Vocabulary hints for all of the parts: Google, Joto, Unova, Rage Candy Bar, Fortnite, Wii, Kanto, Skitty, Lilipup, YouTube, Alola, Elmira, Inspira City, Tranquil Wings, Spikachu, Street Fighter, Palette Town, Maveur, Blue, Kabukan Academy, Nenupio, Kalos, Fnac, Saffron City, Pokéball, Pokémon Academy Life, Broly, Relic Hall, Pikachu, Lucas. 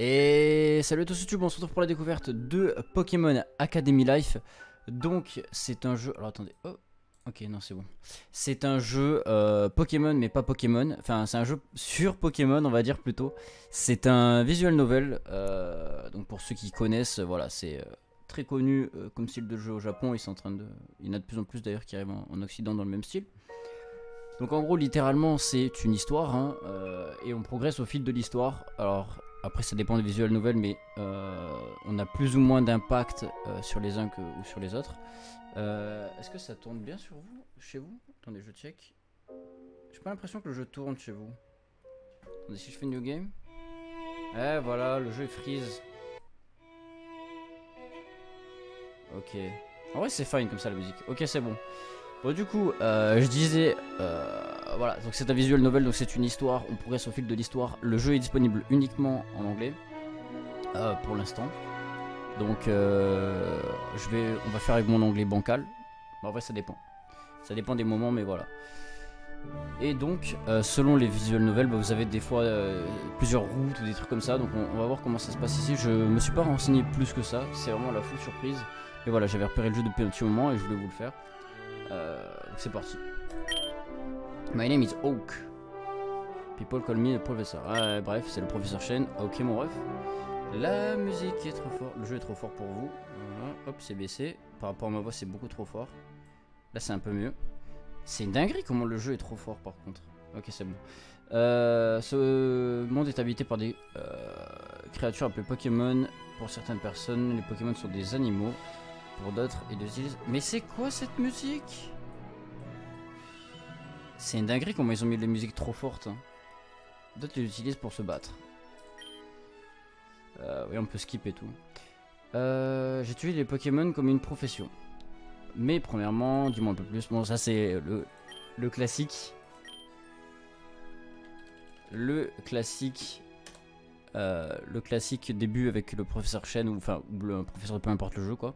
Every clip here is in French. Et salut à tous YouTube, on se retrouve pour la découverte de Pokémon Academy Life. Donc c'est un jeu, alors attendez, oh, ok non c'est bon. C'est un jeu Pokémon mais pas Pokémon, enfin c'est un jeu sur Pokémon on va dire plutôt. C'est un visual novel, donc pour ceux qui connaissent, voilà c'est très connu comme style de jeu au Japon. Ils sont en train de, il y en a de plus en plus d'ailleurs qui arrivent en Occident dans le même style. Donc en gros littéralement c'est une histoire hein, et on progresse au fil de l'histoire. Alors après ça dépend des visual novels mais on a plus ou moins d'impact sur les uns ou sur les autres. Est-ce que ça tourne bien sur vous, chez vous? Attendez je check. J'ai pas l'impression que le jeu tourne chez vous. Attendez si je fais new game. Eh voilà le jeu il freeze. Ok. En vrai c'est fine comme ça la musique. Ok c'est bon. Bon du coup je disais voilà donc c'est un visual novel donc c'est une histoire, on progresse au fil de l'histoire. Le jeu est disponible uniquement en anglais pour l'instant. Donc on va faire avec mon anglais bancal. En vrai ça dépend. Ça dépend des moments mais voilà. Et donc selon les visual novels bah, vous avez des fois plusieurs routes ou des trucs comme ça. Donc on va voir comment ça se passe ici. Je me suis pas renseigné plus que ça. C'est vraiment la full surprise. Mais voilà j'avais repéré le jeu depuis un petit moment et je voulais vous le faire. C'est parti. My name is Oak. People call me professor. Ah, bref, c'est le professeur Chen. Ok, mon ref. La musique est trop forte. Le jeu est trop fort pour vous. Voilà. Hop, c'est baissé. Par rapport à ma voix, c'est beaucoup trop fort. Là, c'est un peu mieux. C'est une dinguerie comment le jeu est trop fort par contre. Ok, c'est bon. Ce monde est habité par des créatures appelées Pokémon. Pour certaines personnes, les Pokémon sont des animaux. Pour d'autres et des îles. Mais c'est quoi cette musique? C'est une dinguerie comment ils ont mis de la musique trop forte. Hein. D'autres l'utilisent pour se battre. Oui, on peut skip et tout. J'ai tué les Pokémon comme une profession. Mais premièrement, dis-moi un peu plus. Bon, ça c'est le classique. Le classique début avec le professeur Chen ou enfin le professeur peu importe le jeu quoi.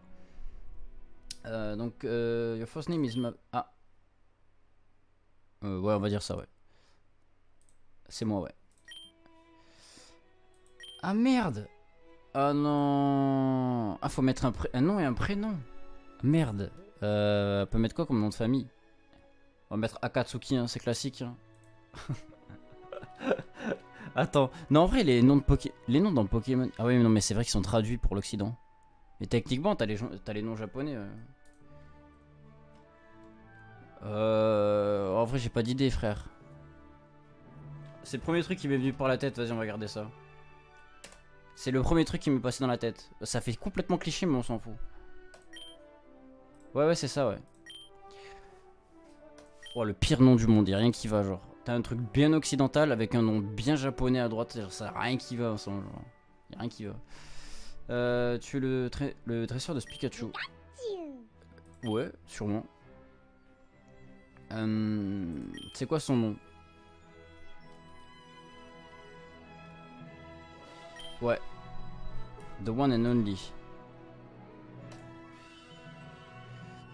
Donc, your first name is Maveur. Ah. Ouais, on va dire ça, ouais. C'est moi, ouais. Ah merde! Ah non! Ah, faut mettre un nom et un prénom. Merde. On peut mettre quoi comme nom de famille? On va mettre Akatsuki, hein, c'est classique. Hein. Attends. Non, en vrai, les noms dans Pokémon. Ah oui, mais non, mais c'est vrai qu'ils sont traduits pour l'Occident. Mais techniquement, t'as les noms japonais. En vrai, j'ai pas d'idée, frère. C'est le premier truc qui m'est venu par la tête. Vas-y, on va regarder ça. C'est le premier truc qui m'est passé dans la tête. Ça fait complètement cliché, mais on s'en fout. Ouais, ouais, c'est ça, ouais. Oh, le pire nom du monde. Y'a rien qui va, genre. T'as un truc bien occidental avec un nom bien japonais à droite. Genre, ça a rien qui va, ensemble. Y'a rien qui va. Tu es le dresseur de Spikachu. Ouais, sûrement. C'est quoi son nom? Ouais. The one and only.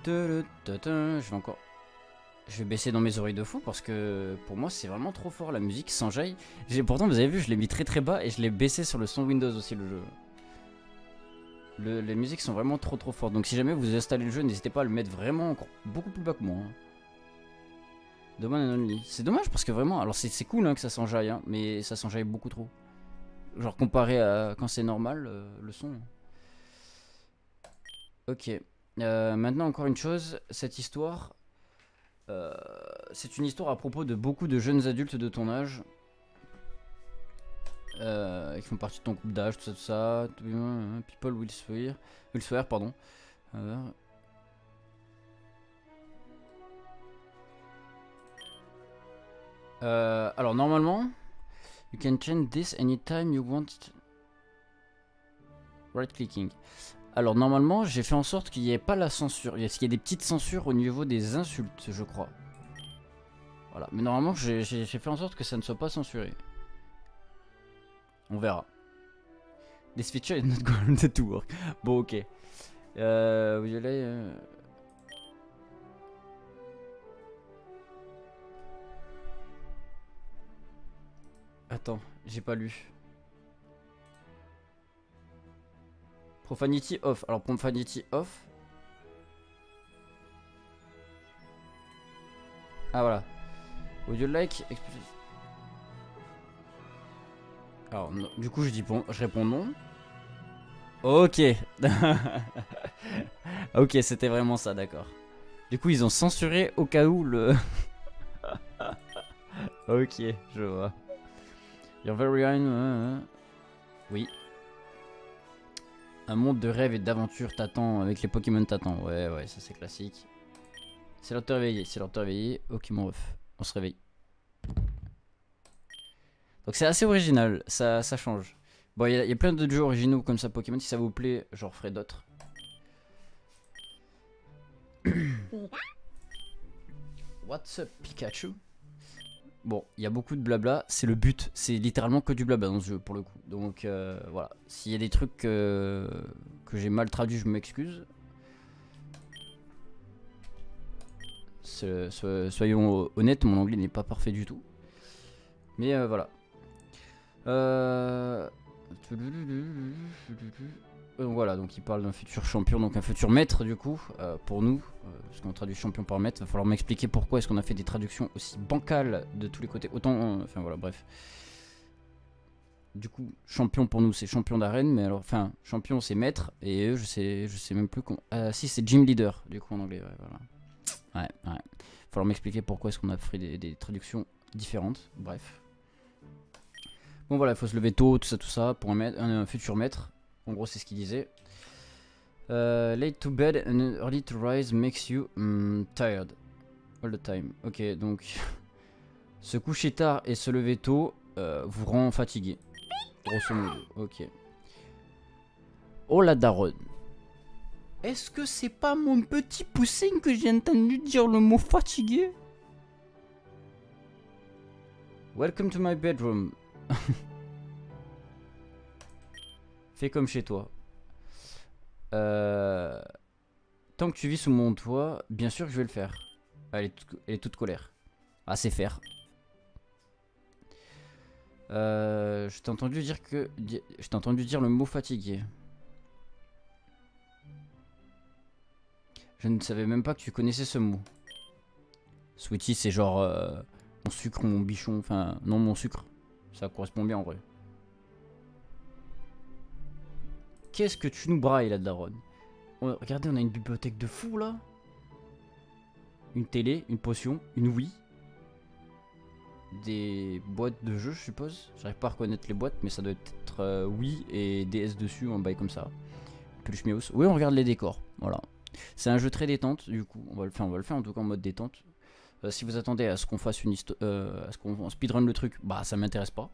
Je vais baisser dans mes oreilles de fou parce que pour moi c'est vraiment trop fort la musique sans jaille. Pourtant vous avez vu, je l'ai mis très très bas et je l'ai baissé sur le son Windows aussi le jeu. Les musiques sont vraiment trop fortes. Donc si jamais vous installez le jeu, n'hésitez pas à le mettre vraiment encore beaucoup plus bas que moi. Hein. Domaine Only. C'est dommage parce que vraiment, alors c'est cool hein, que ça s'enjaille, hein, mais ça s'enjaille beaucoup trop. Genre comparé à quand c'est normal, le son. Ok. Maintenant encore une chose, cette histoire, c'est une histoire à propos de beaucoup de jeunes adultes de ton âge. Qui font partie de ton groupe d'âge, tout ça, tout ça. People will swear. Will swear, pardon. Alors, normalement, you can change this anytime you want. Right clicking. Alors, normalement, j'ai fait en sorte qu'il n'y ait pas la censure. Parce qu'il y a des petites censures au niveau des insultes, je crois. Voilà. Mais normalement, j'ai fait en sorte que ça ne soit pas censuré. On verra. This feature is not going to work. Bon, ok. Vous allez. Attends, j'ai pas lu. Profanity off. Alors profanity off. Ah voilà. Would you like... Alors non. Du coup je dis bon, je réponds non. Ok. Ok, c'était vraiment ça, d'accord. Du coup ils ont censuré au cas où le... Ok, je vois. Your very own... Oui. Un monde de rêve et d'aventure t'attend, avec les Pokémon t'attend. Ouais, ouais, ça c'est classique. C'est l'heure de te réveiller, c'est l'heure de te réveiller. Ok mon ref, on se réveille. Donc c'est assez original, ça change. Bon, il y a plein de jeux originaux comme ça Pokémon, si ça vous plaît, j'en referai d'autres. What's up Pikachu? Bon, il y a beaucoup de blabla, c'est le but, c'est littéralement que du blabla dans ce jeu pour le coup. Donc voilà, s'il y a des trucs que j'ai mal traduits, je m'excuse. Soyons honnêtes, mon anglais n'est pas parfait du tout. Mais voilà. Donc voilà, donc il parle d'un futur champion, donc un futur maître du coup, pour nous, parce qu'on traduit champion par maître, va falloir m'expliquer pourquoi est-ce qu'on a fait des traductions aussi bancales de tous les côtés, autant, enfin voilà, bref. Du coup, champion pour nous c'est champion d'arène, mais alors, enfin, champion c'est maître, et eux, je sais même plus qu'on... si, c'est gym leader, du coup en anglais, ouais, voilà. Ouais, ouais, va falloir m'expliquer pourquoi est-ce qu'on a fait des traductions différentes, bref. Bon voilà, il faut se lever tôt, tout ça, pour un futur maître. En gros, c'est ce qu'il disait. Late to bed and early to rise makes you tired all the time. Ok, donc se coucher tard et se lever tôt vous rend fatigué. Grosso modo. Ok. Oh la daronne. Est-ce que c'est pas mon petit poussin que j'ai entendu dire le mot fatigué? Welcome to my bedroom. Fais comme chez toi. Tant que tu vis sous mon toit, bien sûr que je vais le faire. Elle est toute colère. Ah, c'est faire. Je t'ai entendu dire que... Je t'ai entendu dire le mot fatigué. Je ne savais même pas que tu connaissais ce mot. Sweetie, c'est genre... mon sucre, mon bichon. Enfin, non, mon sucre. Ça correspond bien en vrai. Qu'est-ce que tu nous brailles là, daronne? Regardez, on a une bibliothèque de fou là. Une télé, une potion, une Wii. Des boîtes de jeux, je suppose. J'arrive pas à reconnaître les boîtes, mais ça doit être Wii et DS dessus, un bail comme ça. Plus Mios. Oui, on regarde les décors. Voilà. C'est un jeu très détente, du coup. On va le faire en tout cas en mode détente. Si vous attendez à ce qu'on fasse une histoire. À ce qu'on speedrun le truc, bah ça m'intéresse pas.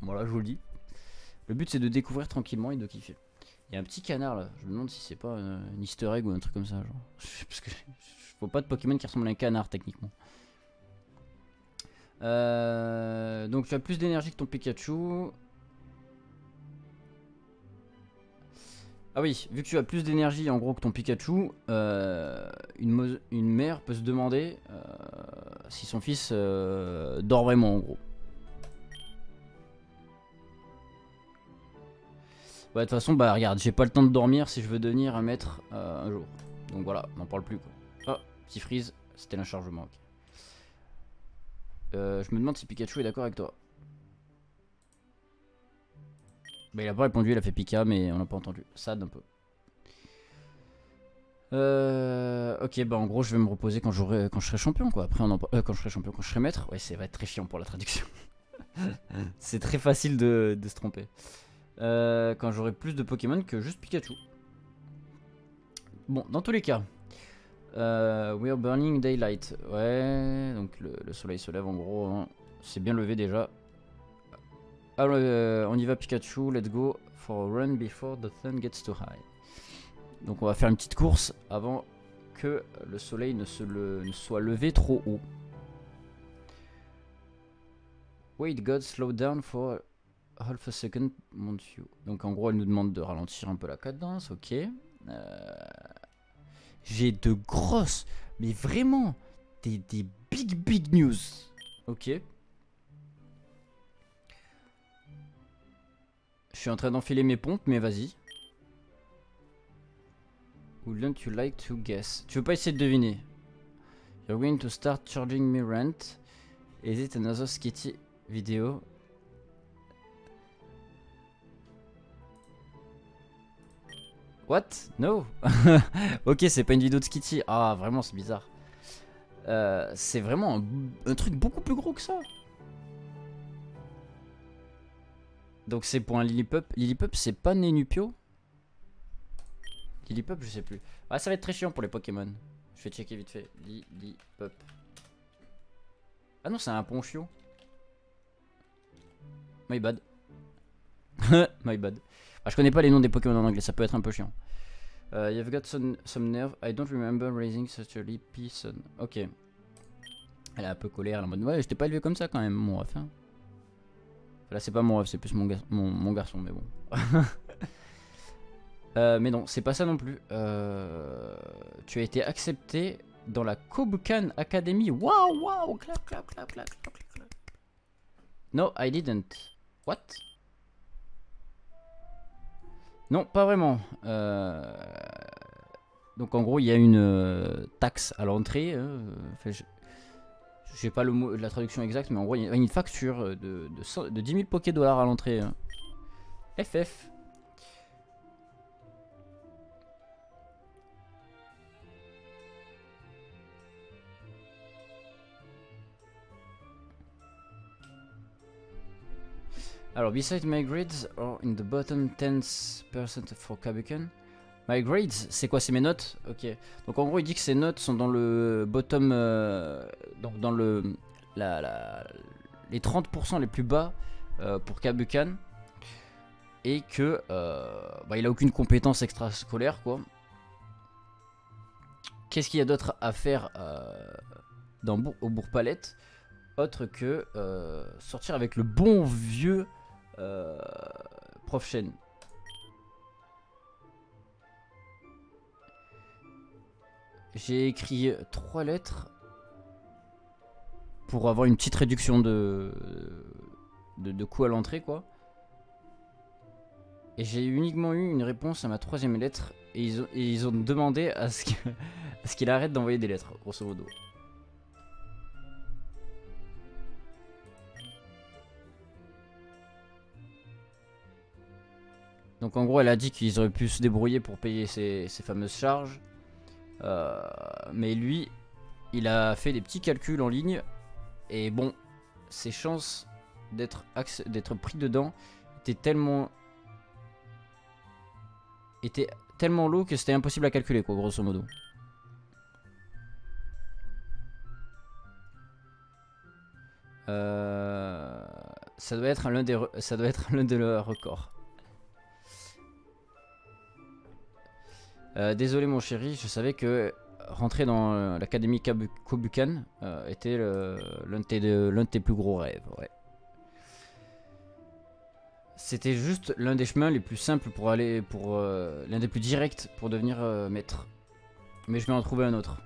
Voilà, je vous le dis. Le but c'est de découvrir tranquillement et de kiffer. Il y a un petit canard là, je me demande si c'est pas un easter egg ou un truc comme ça, genre. Parce que je vois pas de Pokémon qui ressemble à un canard techniquement. Donc tu as plus d'énergie que ton Pikachu. Ah oui, vu que tu as plus d'énergie en gros que ton Pikachu, une mère peut se demander si son fils dort vraiment en gros. Ouais, de toute façon, bah regarde, j'ai pas le temps de dormir si je veux devenir un maître un jour. Donc voilà, on n'en parle plus quoi. Ah, petit freeze, c'était un chargement. Okay. Je me demande si Pikachu est d'accord avec toi. Bah il a pas répondu, il a fait Pika, mais on n'a pas entendu. Sad un peu. Ok, bah en gros, je vais me reposer quand je serai champion quoi. Après, quand je serai maître. Ouais, ça va être très chiant pour la traduction. C'est très facile de se tromper. Quand j'aurai plus de Pokémon que juste Pikachu. Bon, dans tous les cas, we are burning daylight. Ouais, donc le soleil se lève en gros, hein. C'est bien levé déjà. Alors, on y va Pikachu, let's go for a run before the sun gets too high. Donc on va faire une petite course avant que le soleil ne soit levé trop haut. Wait God, slow down for... Half a second, mon dieu. Donc en gros, elle nous demande de ralentir un peu la cadence, ok. J'ai de grosses, mais vraiment, des big news. Ok. Je suis en train d'enfiler mes pompes, mais vas-y. Wouldn't you like to guess? Tu veux pas essayer de deviner? You're going to start charging me rent. Is it another skitty video? What? No. Ok, c'est pas une vidéo de skitty. Ah, vraiment, c'est bizarre. C'est vraiment un truc beaucoup plus gros que ça. Donc c'est pour un Lilipup. Lilipup, c'est pas Nenupio? Lilipup, je sais plus. Ah, ça va être très chiant pour les Pokémon. Je vais checker vite fait. Lilipup. Ah non, c'est un Ponchio. My bad. My bad. Ah, je connais pas les noms des Pokémon en anglais, ça peut être un peu chiant. You've got some nerve. I don't remember raising such a lippy son. Ok. Elle a un peu colère, elle est en mode ouais, je t'ai pas élevé comme ça quand même, mon ref. Hein. Là, c'est pas mon ref, c'est plus mon garçon, mais bon. Mais non, c'est pas ça non plus. Tu as été accepté dans la Kabukan Academy. Waouh, waouh, clap, clap, clap, clap, clap, clap. No, I didn't. What? Non, pas vraiment. Donc en gros, il y a une taxe à l'entrée. Enfin, je sais pas le mot, la traduction exacte, mais en gros, il y a une facture de 10 000 Pokédollars à l'entrée. FF. Alors, besides my grades or in the bottom 10% for Kabukan. My grades, c'est quoi? C'est mes notes? Ok. Donc en gros, il dit que ses notes sont dans le bottom, donc dans le les 30% les plus bas pour Kabukan, et que bah, il a aucune compétence extrascolaire, quoi. Qu'est-ce qu'il y a d'autre à faire au Bourg Palette autre que sortir avec le bon vieux prof Chen. J'ai écrit 3 lettres pour avoir une petite réduction de coût à l'entrée, quoi. Et j'ai uniquement eu une réponse à ma 3e lettre et ils ont demandé à ce qu'il arrête d'envoyer des lettres, grosso modo. Donc en gros, elle a dit qu'ils auraient pu se débrouiller pour payer ces fameuses charges. Mais lui, il a fait des petits calculs en ligne. Et bon, ses chances d'être pris dedans étaient tellement low que c'était impossible à calculer, quoi, grosso modo. Ça doit être l'un de leurs records. Désolé mon chéri, je savais que rentrer dans l'académie Kabukan était l'un de tes plus gros rêves, ouais. C'était juste l'un des chemins les plus simples pour aller, l'un des plus directs pour devenir maître. Mais je vais en trouver un autre.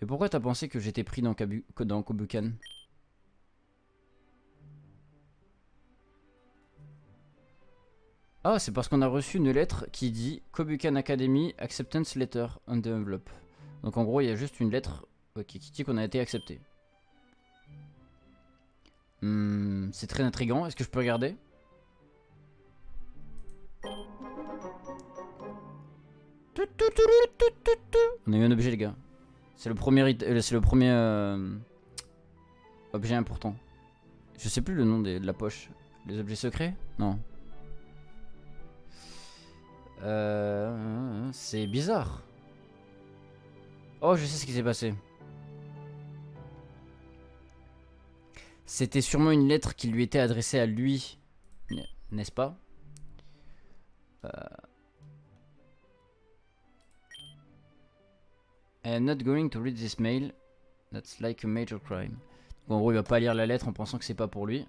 Mais pourquoi t'as pensé que j'étais pris dans Kabukan ? Ah, c'est parce qu'on a reçu une lettre qui dit Kabukan Academy Acceptance Letter on the envelope. Donc en gros, il y a juste une lettre qui dit qu'on a été accepté. C'est très intriguant. Est-ce que je peux regarder? On a eu un objet, les gars. C'est le premier, objet important. Je sais plus le nom de la poche. Les objets secrets? Non. C'est bizarre. Oh, je sais ce qui s'est passé. C'était sûrement une lettre qui lui était adressée à lui, n'est-ce pas? I'm not going to read this mail. That's like a major crime. Donc, en gros, il va pas lire la lettre en pensant que c'est pas pour lui.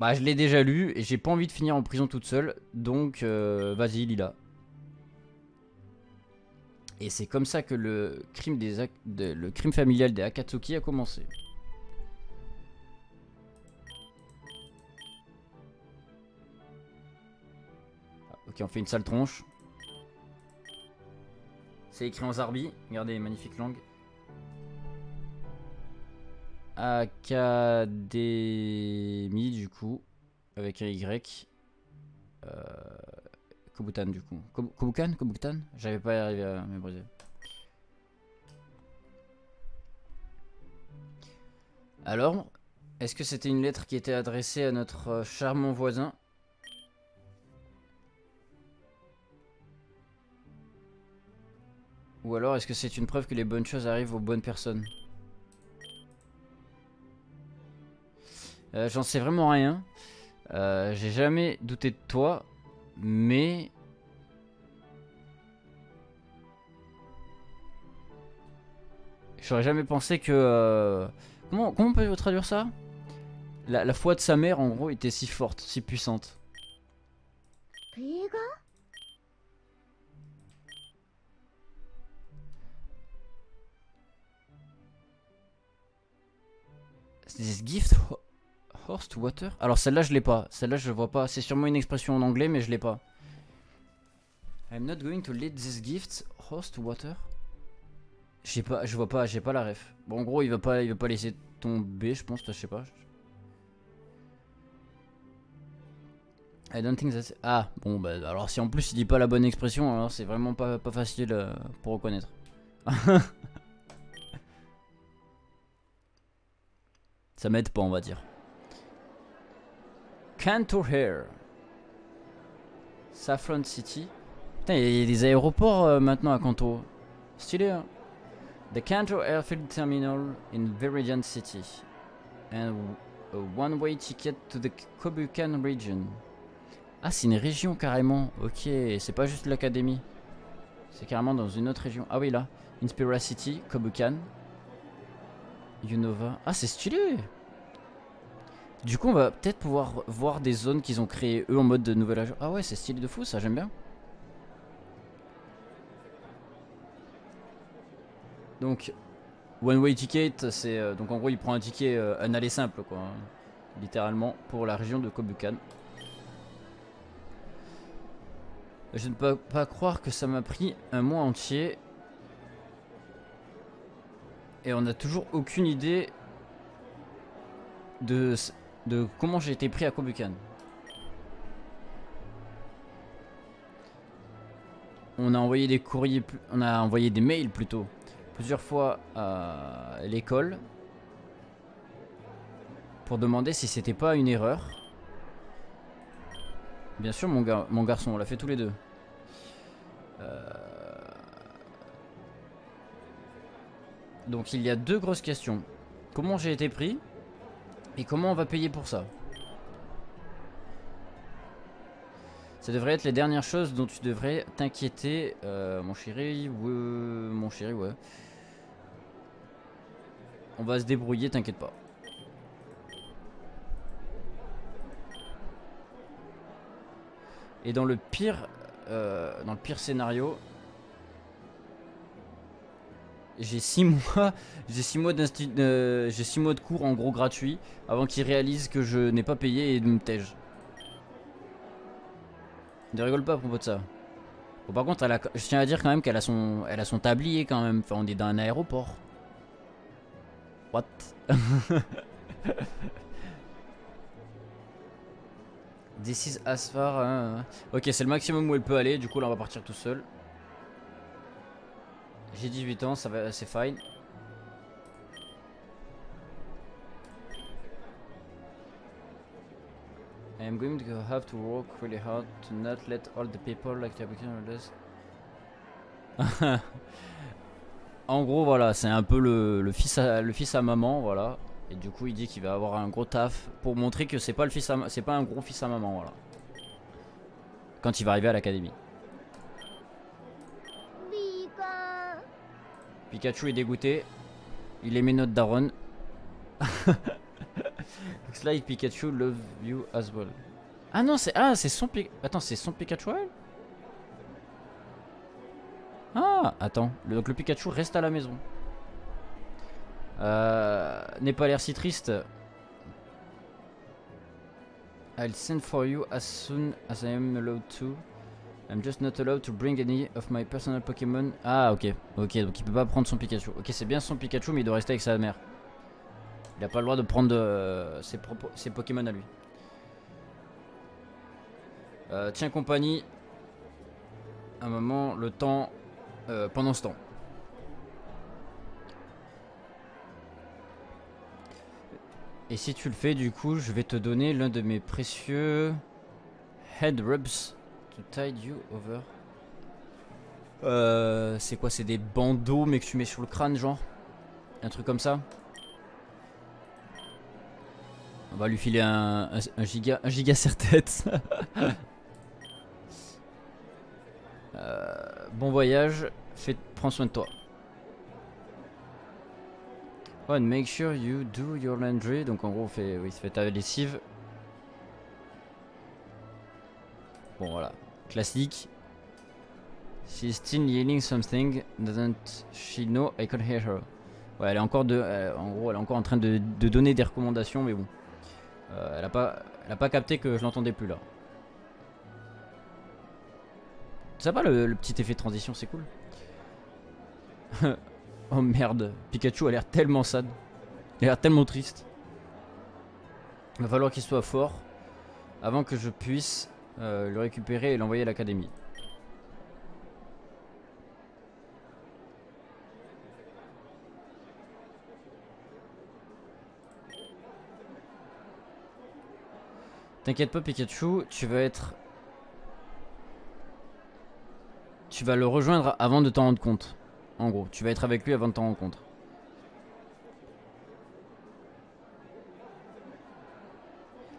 Bah, je l'ai déjà lu et j'ai pas envie de finir en prison toute seule, donc vas-y, lis-la. Et c'est comme ça que le crime, le crime familial des Akatsuki a commencé. qui en fait une sale tronche. C'est écrit en zarbi. Regardez, magnifique langue. Académie, du coup. Avec un Y. Kabukan, du coup. Kabukan. J'avais pas arrivé à me briser. Alors, est-ce que c'était une lettre qui était adressée à notre charmant voisin? Ou alors, est-ce que c'est une preuve que les bonnes choses arrivent aux bonnes personnes? J'en sais vraiment rien. J'ai jamais douté de toi, mais... J'aurais jamais pensé que... Comment on peut traduire ça? La foi de sa mère, en gros, était si forte, si puissante. This gift horse to water? Alors celle-là je l'ai pas, celle-là je vois pas. C'est sûrement une expression en anglais mais je l'ai pas. I'm not going to let this gift horse to water. Je sais pas, je vois pas, j'ai pas la ref. Bon en gros il va pas laisser tomber je pense, je sais pas. I don't think that. Ah bon bah alors si en plus il dit pas la bonne expression alors c'est vraiment pas facile pour reconnaître. Ça m'aide pas on va dire. Kanto Hair. Saffron City. Putain il y a des aéroports maintenant à Kanto. Stylé hein. The Kanto Airfield Terminal in Viridian City. And a one-way ticket to the Kabukan region. Ah c'est une région carrément. Ok c'est pas juste l'académie. C'est carrément dans une autre région. Ah oui là. Inspira City, Kabukan. Unova. Ah c'est stylé. Du coup on va peut-être pouvoir voir des zones qu'ils ont créées eux en mode de nouvel agent. Ah ouais c'est stylé de fou ça, j'aime bien. Donc one way ticket c'est donc en gros il prend un ticket un aller simple quoi hein, littéralement pour la région de Kabukan. Je ne peux pas croire que ça m'a pris un mois entier. Et on n'a toujours aucune idée de comment j'ai été pris à Kabukan. On a envoyé des courriers, on a envoyé des mails plutôt, plusieurs fois à l'école pour demander si c'était pas une erreur. Bien sûr mon garçon, on l'a fait tous les deux. Donc il y a deux grosses questions. Comment j'ai été pris et comment on va payer pour ça? Ça devrait être les dernières choses dont tu devrais t'inquiéter, mon chéri. Ouais, mon chéri, ouais. On va se débrouiller, t'inquiète pas. Et dans le pire scénario... J'ai 6 mois, j'ai six mois de cours en gros gratuits avant qu'ils réalisent que je n'ai pas payé et me tège. Ne rigole pas à propos de ça. Bon, par contre, je tiens à dire quand même qu'elle a son tablier quand même. Enfin, on est dans un aéroport. What? This is as far. Hein. Ok, c'est le maximum où elle peut aller. Du coup, là, on va partir tout seul. J'ai 18 ans, ça va, c'est fine. I am going to have to work really hard to not let all the people like the American. En gros, voilà, c'est un peu le fils à maman, voilà. Et du coup, il dit qu'il va avoir un gros taf pour montrer que c'est pas un gros fils à maman, voilà. Quand il va arriver à l'académie. Pikachu est dégoûté. Il aimait notre daronne. Looks like Pikachu love you as well. Ah non, c'est son Pikachu. Attends, c'est son Pikachu. Ah, attends. Donc le Pikachu reste à la maison. N'aie pas l'air si triste. I'll send for you as soon as I am allowed to. I'm just not allowed to bring any of my personal Pokémon. Ah ok, ok, donc il peut pas prendre son Pikachu. Ok, c'est bien son Pikachu mais il doit rester avec sa mère. Il a pas le droit de prendre ses Pokémon à lui. Tiens compagnie un moment, le temps, pendant ce temps. Et si tu le fais, du coup, je vais te donner l'un de mes précieux head rubs to tide you over. C'est quoi? C'est des bandeaux mais que tu mets sur le crâne, genre? Un truc comme ça? On va lui filer un giga serre-tête. Bon voyage, prends soin de toi. Oh, and make sure you do your laundry. Donc en gros, fais ta lessive. Bon voilà, classique. She's still yelling something. Doesn't she know I can hear her? Ouais, elle est encore en train de donner des recommandations, mais bon, elle a pas capté que je l'entendais plus là. Ça va le petit effet de transition, c'est cool. Oh merde, Pikachu a l'air tellement sad. Il a l'air tellement triste. Il va falloir qu'il soit fort avant que je puisse le récupérer et l'envoyer à l'académie. T'inquiète pas Pikachu, tu vas le rejoindre avant de t'en rendre compte. En gros, tu vas être avec lui avant de t'en rendre compte.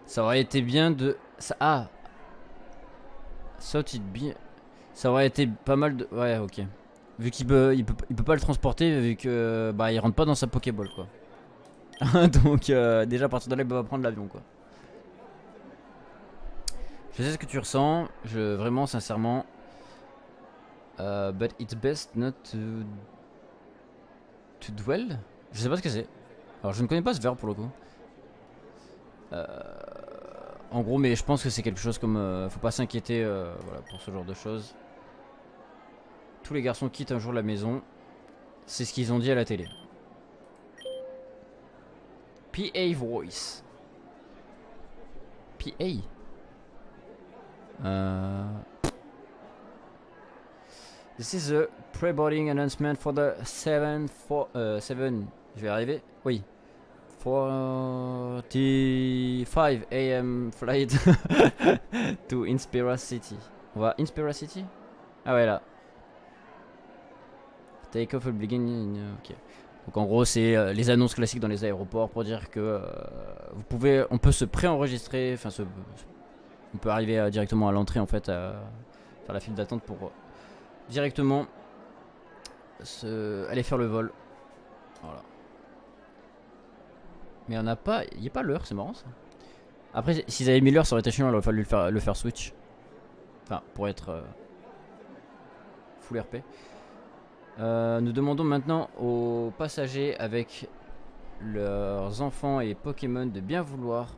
Ça aurait été bien de... Ça aurait été pas mal de... Ouais, ok. Vu qu'il peut pas le transporter, vu que... Bah, il rentre pas dans sa Pokéball, quoi. Donc, déjà, à partir de là, il peut pas prendre l'avion, quoi. Je sais ce que tu ressens. Vraiment, sincèrement... but it's best not to dwell. Je sais pas ce que c'est. Alors je ne connais pas ce verbe pour le coup. En gros, mais je pense que c'est quelque chose comme faut pas s'inquiéter voilà, pour ce genre de choses. Tous les garçons quittent un jour la maison. C'est ce qu'ils ont dit à la télé. PA Voice. PA. This is a pre-boarding announcement for the 7, je vais arriver, oui, 45 AM flight to Inspira City. On va à Inspira City. Ah ouais là. Take off will begin. Ok. Donc en gros c'est les annonces classiques dans les aéroports pour dire que on peut se pré-enregistrer, enfin on peut arriver directement à l'entrée en fait, faire la file d'attente pour... directement aller faire le vol. Voilà. Mais on n'a pas... Il n'y a pas l'heure, c'est marrant ça. Après, s'ils avaient mis l'heure, ça aurait été chiant, il aurait fallu le faire switch. Enfin, pour être... full RP. Nous demandons maintenant aux passagers avec leurs enfants et Pokémon de bien vouloir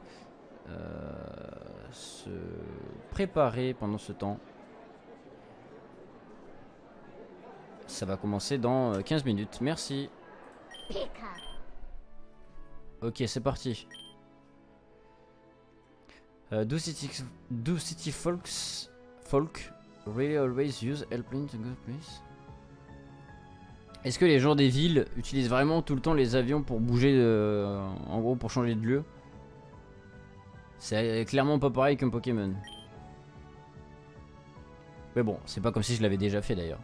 se préparer pendant ce temps. Ça va commencer dans 15 minutes. Merci. Ok, c'est parti. Do city folk really always use airplane to go place? Est-ce que les gens des villes utilisent vraiment tout le temps les avions pour bouger, en gros pour changer de lieu? C'est clairement pas pareil qu'un Pokémon. Mais bon, c'est pas comme si je l'avais déjà fait d'ailleurs.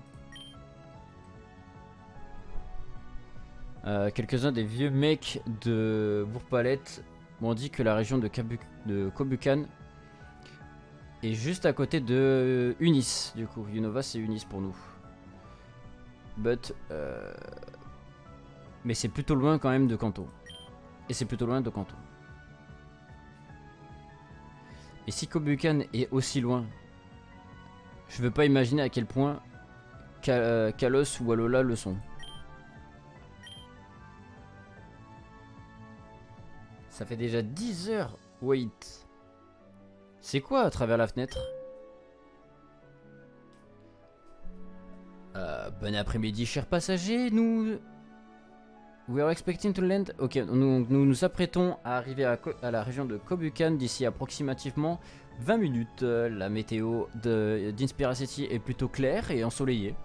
Quelques-uns des vieux mecs de Bourg-Palette m'ont dit que la région de Kabukan est juste à côté de Unis, du coup. Unova, c'est Unis pour nous. Mais c'est plutôt loin quand même de Kanto. Et si Kabukan est aussi loin, je veux pas imaginer à quel point Kalos ou Alola le sont. Ça fait déjà 10 heures. Wait. C'est quoi à travers la fenêtre? Bon après-midi, chers passagers, nous... We are expecting to land... Ok, nous s'apprêtons à arriver à la région de Kabukan d'ici approximativement 20 minutes. La météo d'Inspira City est plutôt claire et ensoleillée.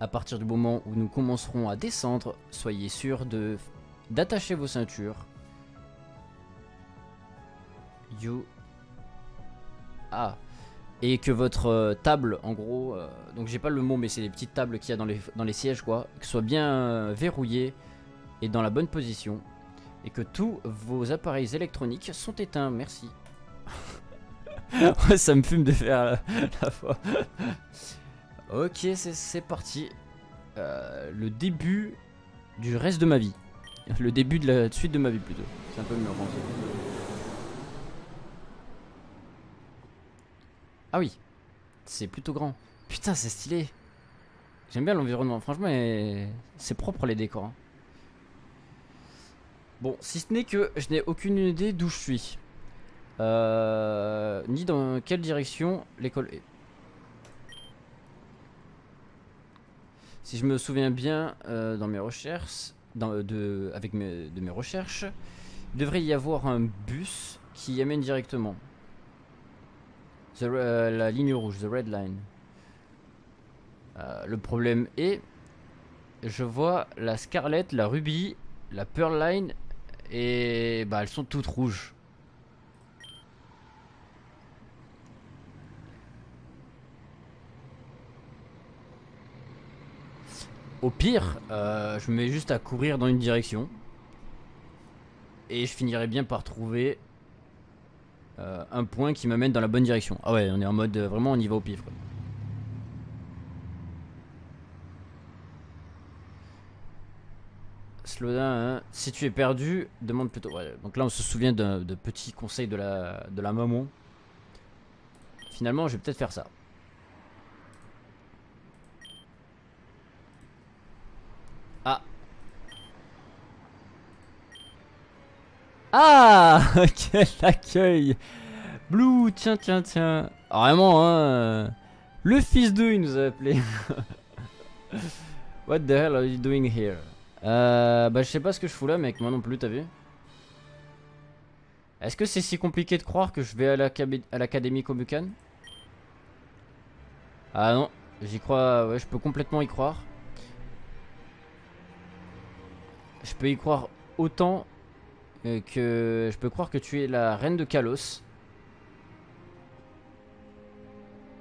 À partir du moment où nous commencerons à descendre, soyez sûrs d'attacher vos ceintures. Et que votre table, en gros, donc j'ai pas le mot, mais c'est les petites tables qu'il y a dans les sièges, quoi, que soit bien verrouillée et dans la bonne position, et que tous vos appareils électroniques sont éteints. Merci. Ouais, ça me fume de faire la fois. Ok, c'est parti. Le début du reste de ma vie. Le début de la suite de ma vie, plutôt. C'est un peu mieux pensé. Ah oui, c'est plutôt grand. Putain, c'est stylé. J'aime bien l'environnement. Franchement, c'est propre les décors. Hein. Bon, si ce n'est que je n'ai aucune idée d'où je suis. Ni dans quelle direction l'école est. Si je me souviens bien, dans mes recherches, il devrait y avoir un bus qui y amène directement. La ligne rouge, the red line. Le problème est, je vois la Scarlet, la Ruby, la Pearl line, et bah elles sont toutes rouges. Au pire, je me mets juste à courir dans une direction et je finirai bien par trouver un point qui m'amène dans la bonne direction. Ah ouais, on est en mode vraiment on y va au pif quoi. Slow down, hein. Si tu es perdu, demande plutôt. Ouais, donc là on se souvient de petits conseils de la maman. Finalement je vais peut-être faire ça. Ah. Ah, quel accueil! Blue, tiens. Vraiment, hein? Le fils d'eux, il nous a appelé. What the hell are you doing here? Bah, je sais pas ce que je fous là, mec. Moi non plus, t'as vu? Est-ce que c'est si compliqué de croire que je vais à l'académie Kabukan? Ah non, j'y crois. Ouais, je peux complètement y croire. Je peux y croire autant. Que je peux croire que tu es la reine de Kalos.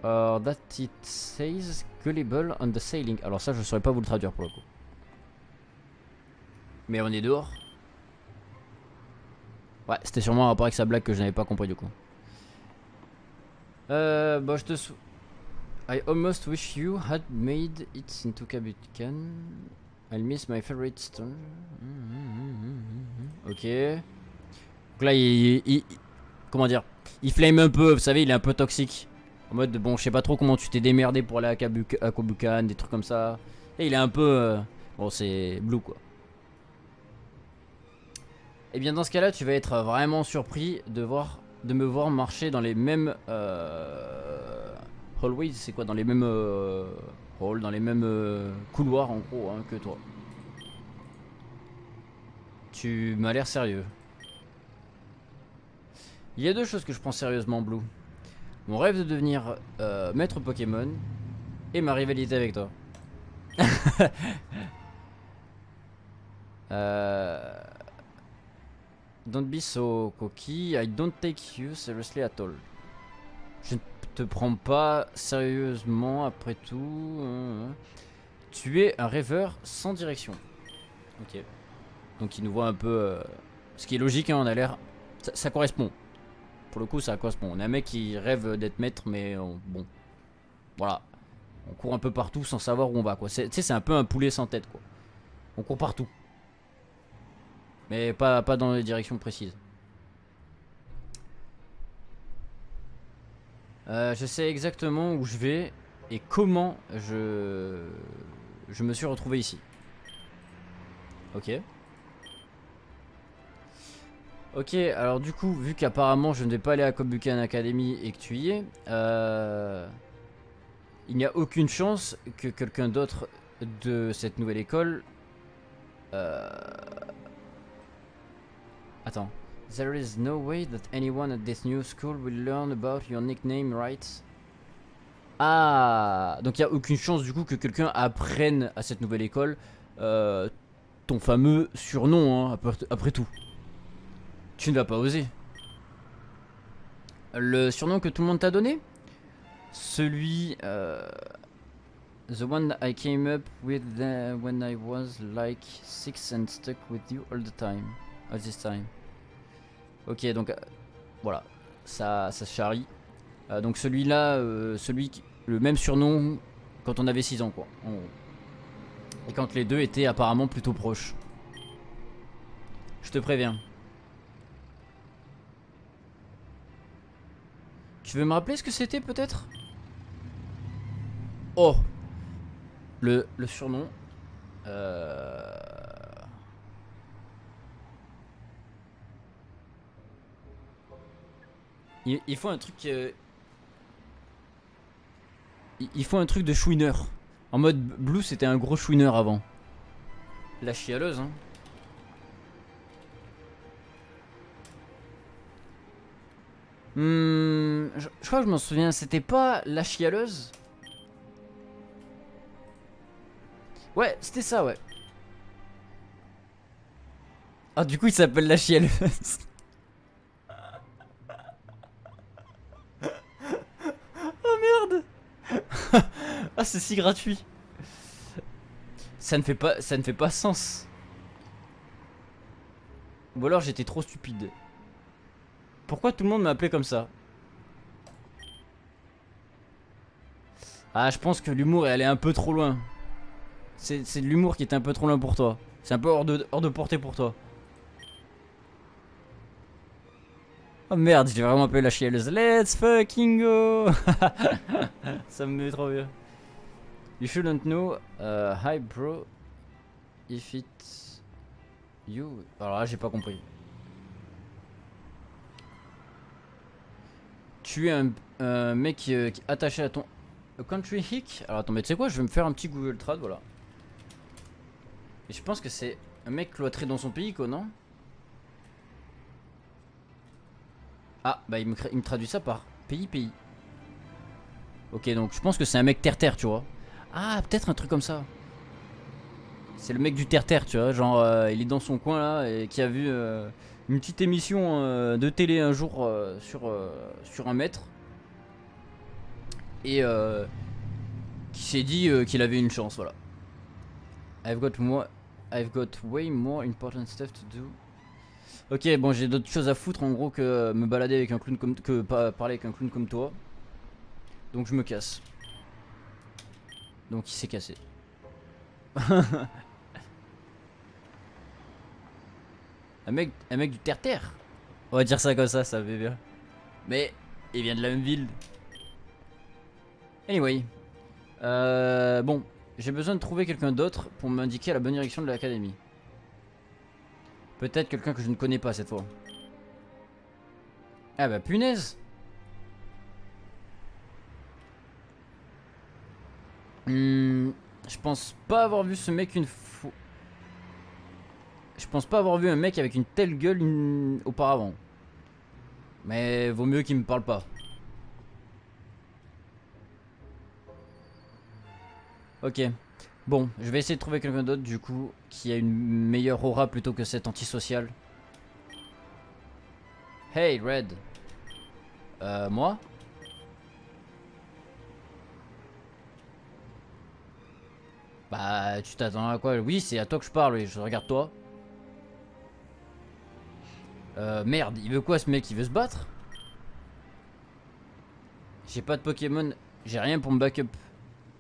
Or that it says gullible on the sailing. Alors ça je saurais pas vous le traduire pour le coup. Mais on est dehors. Ouais, c'était sûrement en rapport avec sa blague que je n'avais pas compris du coup. Bon je te sou... I almost wish you had made it into Kabukan. I'll miss my favorite stone. Ok. Donc là il comment dire, il flame un peu, vous savez, il est un peu toxique. En mode bon je sais pas trop comment tu t'es démerdé pour aller à Kabukan, des trucs comme ça. Et il est un peu bon c'est Blue quoi. Et bien dans ce cas là tu vas être vraiment surpris de me voir marcher dans les mêmes hallways, c'est quoi, dans les mêmes halls, dans les mêmes couloirs en gros hein, que toi. Tu m'as l'air sérieux. Il y a deux choses que je prends sérieusement, Blue. Mon rêve de devenir maître Pokémon et ma rivalité avec toi. Don't be so cocky. I don't take you seriously at all. Je ne te prends pas sérieusement après tout. Tu es un rêveur sans direction. Ok. Donc il nous voit un peu, ce qui est logique, hein, on a l'air, ça correspond, pour le coup ça correspond, on a un mec qui rêve d'être maître mais bon, voilà, on court un peu partout sans savoir où on va quoi, tu sais c'est un peu un poulet sans tête quoi, on court partout, mais pas dans les directions précises. Je sais exactement où je vais et comment je me suis retrouvé ici, ok. Ok, alors du coup, vu qu'apparemment je ne vais pas aller à Kabukan Academy et que tu y es, Il n'y a aucune chance que quelqu'un d'autre de cette nouvelle école... Attends. There is no way that anyone at this new school will learn about your nickname, right? Ah, donc il n'y a aucune chance du coup que quelqu'un apprenne à cette nouvelle école ton fameux surnom, hein, après tout. Tu ne vas pas oser. Le surnom que tout le monde t'a donné? Celui... The one I came up with when I was like 6 and stuck with you all the time. All this time. Ok, donc voilà, ça se charrie. Donc celui-là, le même surnom quand on avait 6 ans, quoi. Et quand les deux étaient apparemment plutôt proches. Je te préviens. Tu veux me rappeler ce que c'était peut-être? Oh, le surnom. Il faut un truc. Il faut un truc de chouineur. En mode Blue, c'était un gros chouineur avant. La chialeuse, hein. Je crois que je m'en souviens. C'était pas la chialeuse? Ouais, c'était ça, ouais. Ah, du coup, il s'appelle la chialeuse. Ah, c'est si gratuit. Ça ne fait pas sens. Ou alors j'étais trop stupide. Pourquoi tout le monde m'a appelé comme ça? Ah, je pense que l'humour est allé un peu trop loin. C'est de l'humour qui est un peu trop loin pour toi. C'est un peu hors de portée pour toi. Oh merde, j'ai vraiment appelé la chialeuse. Let's fucking go. Ça me met trop bien. You shouldn't know, hi bro, if it's you... Alors là, j'ai pas compris. Tu es un mec qui est attaché à ton... Country hick. Alors attends, mais tu sais quoi, je vais me faire un petit Google Trad, voilà. Et je pense que c'est un mec cloîtré dans son pays, quoi, non? Ah, bah il me traduit ça par pays. Ok, donc je pense que c'est un mec terre-terre, tu vois. Ah, peut-être un truc comme ça. C'est le mec du terre-terre, tu vois. Genre, il est dans son coin, là, et qui a vu une petite émission de télé un jour sur un maître. Et qui s'est dit qu'il avait une chance, voilà. I've got way more important stuff to do. Ok, bon, j'ai d'autres choses à foutre, en gros, que me balader avec un clown comme... que parler avec un clown comme toi. Donc je me casse. Donc il s'est cassé. un mec du terre-terre. On va dire ça comme ça, ça fait bien. Mais il vient de la même ville. Anyway. Bon, j'ai besoin de trouver quelqu'un d'autre pour m'indiquer la bonne direction de l'académie. Peut-être quelqu'un que je ne connais pas cette fois. Ah bah punaise. Je pense pas avoir vu ce mec une fois. Je pense pas avoir vu un mec avec une telle gueule auparavant. Mais vaut mieux qu'il me parle pas. Ok. Bon, je vais essayer de trouver quelqu'un d'autre du coup qui a une meilleure aura plutôt que cet antisocial. Hey Red. Moi ? Bah, tu t'attends à quoi? Oui, c'est à toi que je parle, oui, je regarde toi. Merde, il veut quoi ce mec? Il veut se battre? J'ai pas de Pokémon, j'ai rien pour me backup.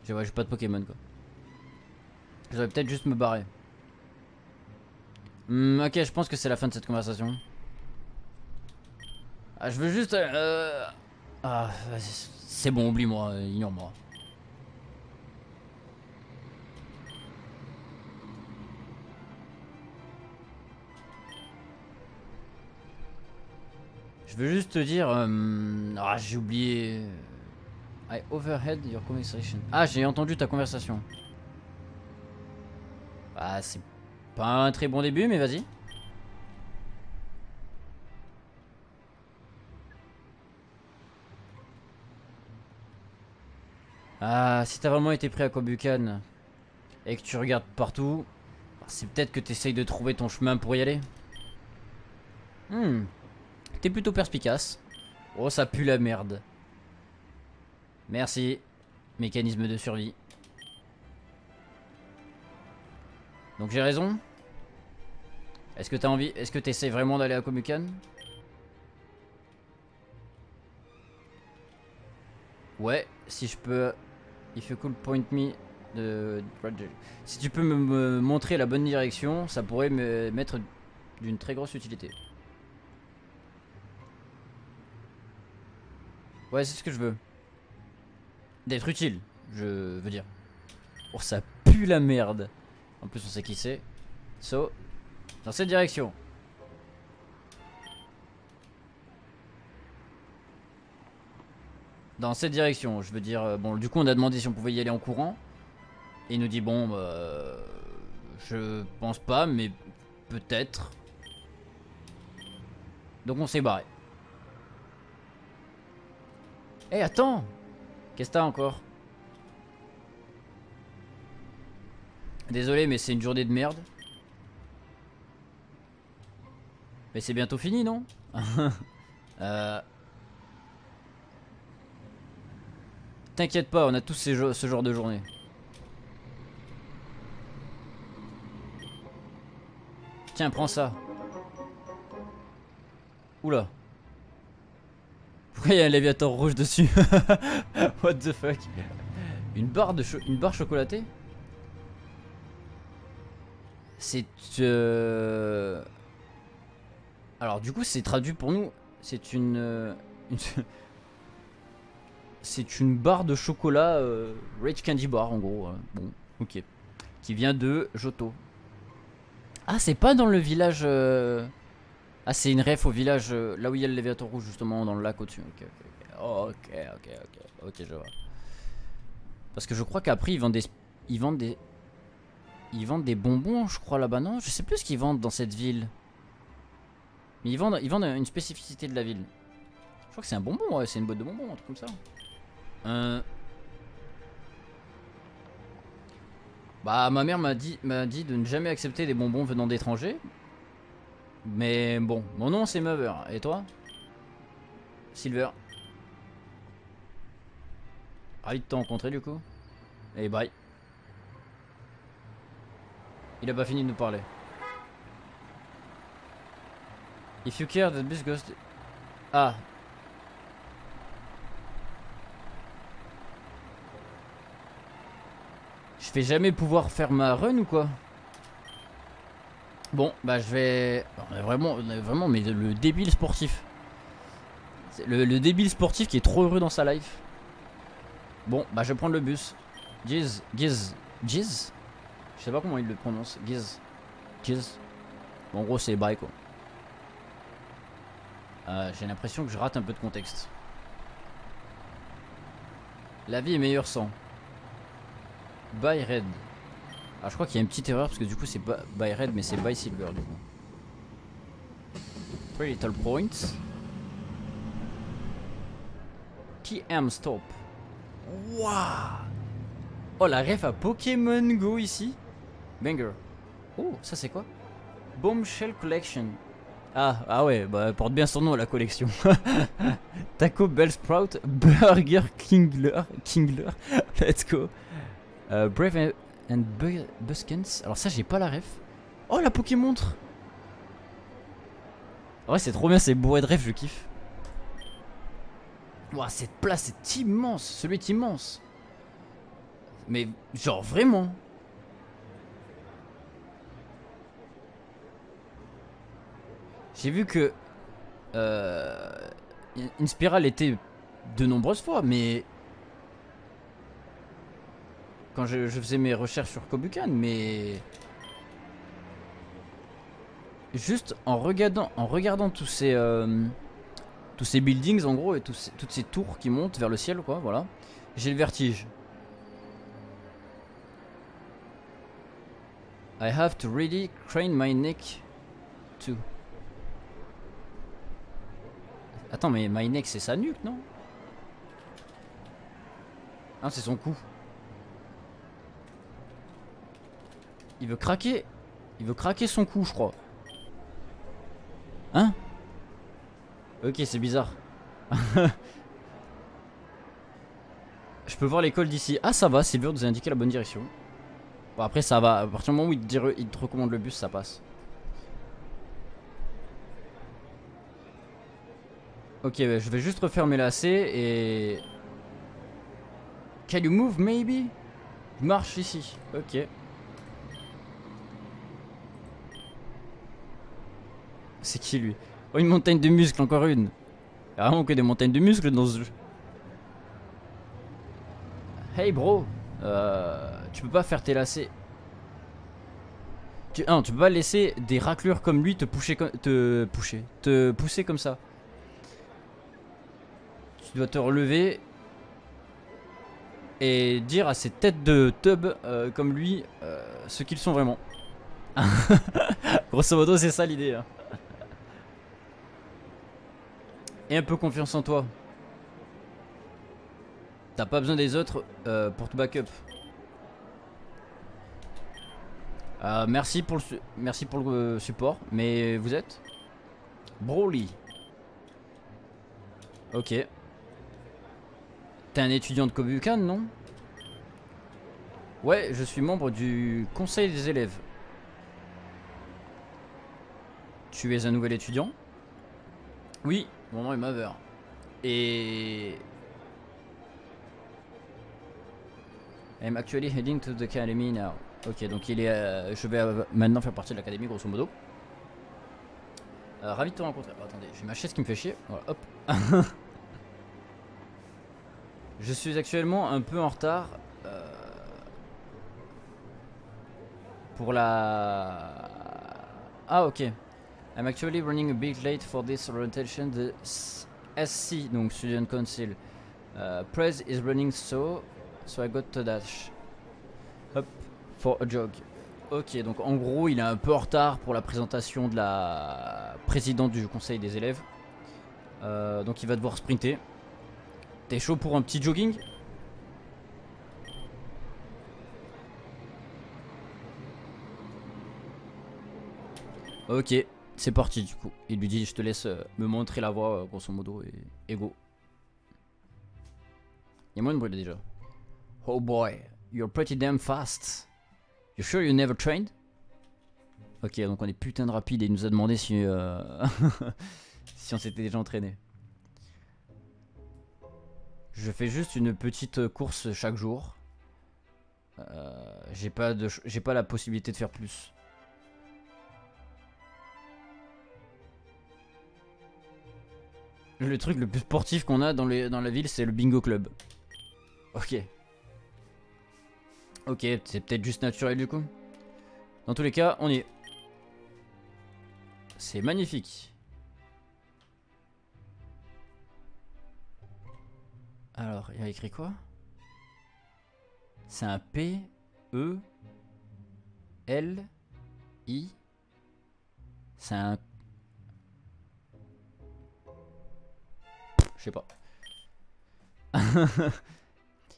J'ai pas de Pokémon, quoi. Je devrais peut-être juste me barrer. Ok, je pense que c'est la fin de cette conversation. Ah, je veux juste... Ah, c'est bon, oublie-moi, ignore-moi. Je veux juste te dire... Ah, j'ai oublié... I overheard your conversation. Ah, j'ai entendu ta conversation. Ah, c'est pas un très bon début, mais vas-y. Ah, si t'as vraiment été pris à Kabukan et que tu regardes partout, c'est peut-être que t'essayes de trouver ton chemin pour y aller. T'es plutôt perspicace. Oh, ça pue la merde. Merci. Mécanisme de survie. Donc j'ai raison. Est-ce que t'as envie... Est-ce que t'essaies vraiment d'aller à Kabukan? Ouais, si je peux... If you could point me... Si tu peux me montrer la bonne direction, ça pourrait me mettre d'une très grosse utilité. Ouais, c'est ce que je veux. D'être utile, je veux dire. Oh, ça pue la merde. En plus, on sait qui c'est. So, dans cette direction. Dans cette direction, je veux dire... Bon, du coup, on a demandé si on pouvait y aller en courant. Et il nous dit, bon, je pense pas, mais peut-être. Donc on s'est barré. Eh, hey, attends! Qu'est-ce que t'as encore? Désolé, mais c'est une journée de merde. Mais c'est bientôt fini, non? T'inquiète pas, on a tous ce genre de journée. Tiens, prends ça. Oula. Pourquoi il y a un Léviathan rouge dessus? What the fuck? Une barre chocolatée? C'est... Alors du coup c'est traduit pour nous. C'est une... C'est une barre de chocolat Rage Candy Bar en gros. Bon, ok. Qui vient de Joto. Ah, c'est pas dans le village... Ah, c'est une ref au village, là où il y a le Léviathan rouge, justement, dans le lac au-dessus. Ok, je vois. Parce que je crois qu'après, ils vendent des bonbons, je crois, là-bas, non? Je sais plus ce qu'ils vendent dans cette ville. Mais ils vendent une spécificité de la ville. Je crois que c'est un bonbon, ouais, c'est une boîte de bonbons, un truc comme ça. Bah, ma mère m'a dit de ne jamais accepter des bonbons venant d'étrangers. Mais bon, mon nom c'est Maveur. Et toi? Silver. Ravi de te rencontrer du coup. Et bye. Il a pas fini de nous parler. If you care, the bus goes to... Ah. Je vais jamais pouvoir faire ma run ou quoi? Bon, bah je vais... On est vraiment mais le débile sportif. Le débile sportif qui est trop heureux dans sa life. Bon, bah je vais prendre le bus. Giz. Je sais pas comment il le prononce. Giz. Bon, en gros, c'est bye quoi. J'ai l'impression que je rate un peu de contexte. La vie est meilleure sans. Bye Red. Ah, je crois qu'il y a une petite erreur parce que du coup c'est by Red mais c'est by Silver du coup. 3 little points. TM stop. Waouh. Oh, la ref à Pokémon Go ici. Banger. Oh, ça c'est quoi? Bombshell Collection. Ah ouais, bah porte bien son nom la collection. Taco Bell Sprout Burger Kingler. Let's go. Brave and Buskins. Alors ça j'ai pas la ref. Oh, la Pokémontre. Ouais, c'est trop bien, c'est bourré de ref, je kiffe. Ouah, cette place est immense. Celui est immense. Mais genre vraiment. J'ai vu que Inspira était de nombreuses fois, mais... Quand je faisais mes recherches sur Kabukan, mais juste en regardant tous ces buildings en gros et toutes ces tours qui montent vers le ciel quoi, voilà, J'ai le vertige. I have to really crane my neck too. Attends, mais my neck c'est sa nuque, non? Hein, c'est son cou. Il veut craquer. Il veut craquer son cou, je crois. Hein? Ok, c'est bizarre. Je peux voir l'école d'ici. Ah, ça va, Silver nous a indiqué la bonne direction. Bon, après, ça va. À partir du moment où il te recommande le bus, ça passe. Ok, je vais juste refaire mes lacets et... Can you move, maybe? Je marche ici. Ok. C'est qui, lui? Oh, une montagne de muscles, encore une. Il y a vraiment que des montagnes de muscles dans ce jeu. Hey, bro. Tu peux pas faire tes lacets. Tu peux pas laisser des raclures comme lui te pousser comme ça. Tu dois te relever et dire à ces têtes de tub comme lui ce qu'ils sont vraiment. Grosso modo, c'est ça l'idée. Hein. Et un peu confiance en toi. T'as pas besoin des autres pour te backup. Merci pour le support. Mais vous êtes Broly. Ok. T'es un étudiant de Kabukan, non? Ouais, je suis membre du conseil des élèves. Tu es un nouvel étudiant? Oui, mon nom est Maveur. I'm actually heading to the academy now. Ok, donc il est, je vais maintenant faire partie de l'académie, grosso modo. Ravi de te rencontrer. Oh, attendez, j'ai ma chaise qui me fait chier. Voilà, hop. Je suis actuellement un peu en retard pour la... Ah, ok. I'm actually running a bit late for this orientation, the SC, donc Student Council. Prez is running so I got to dash. Hop, for a jog. Ok, donc en gros, il est un peu en retard pour la présentation de la présidente du conseil des élèves. Donc il va devoir sprinter. T'es chaud pour un petit jogging? Ok, c'est parti du coup. Il lui dit je te laisse me montrer la voie grosso modo et go. Il y a moins de bruit déjà. Oh boy, you're pretty damn fast. You sure you never trained? Ok, donc on est putain de rapide et il nous a demandé si si on s'était déjà entraîné. Je fais juste une petite course chaque jour. J'ai pas la possibilité de faire plus. Le truc le plus sportif qu'on a dans la ville, c'est le bingo club. Ok. Ok, c'est peut-être juste naturel du coup. Dans tous les cas, on y est. C'est magnifique. Alors, il y a écrit quoi? C'est un P-E-L-I. C'est un... Je sais pas.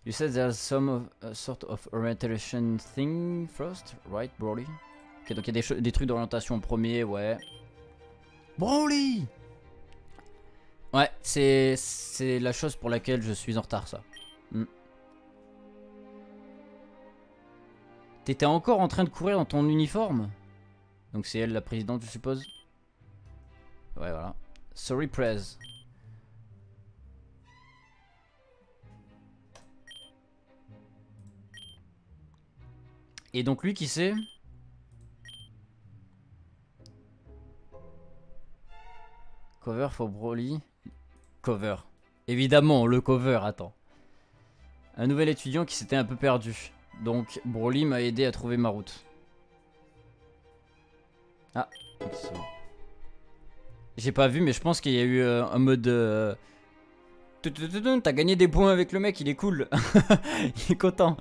You said there's some sort of orientation thing first, right, Broly? Ok, donc il y a des trucs d'orientation en premier, ouais. Broly! Ouais, c'est la chose pour laquelle je suis en retard, ça. Mm. T'étais encore en train de courir dans ton uniforme? Donc c'est elle la présidente, je suppose? Ouais, voilà. Sorry, Prez. Et donc lui, qui c'est? Cover for Broly. Cover. Évidemment, le cover, attends. Un nouvel étudiant qui s'était un peu perdu. Donc, Broly m'a aidé à trouver ma route. Ah, j'ai pas vu, mais je pense qu'il y a eu un mode T'as gagné des points avec le mec, il est cool. Il est content.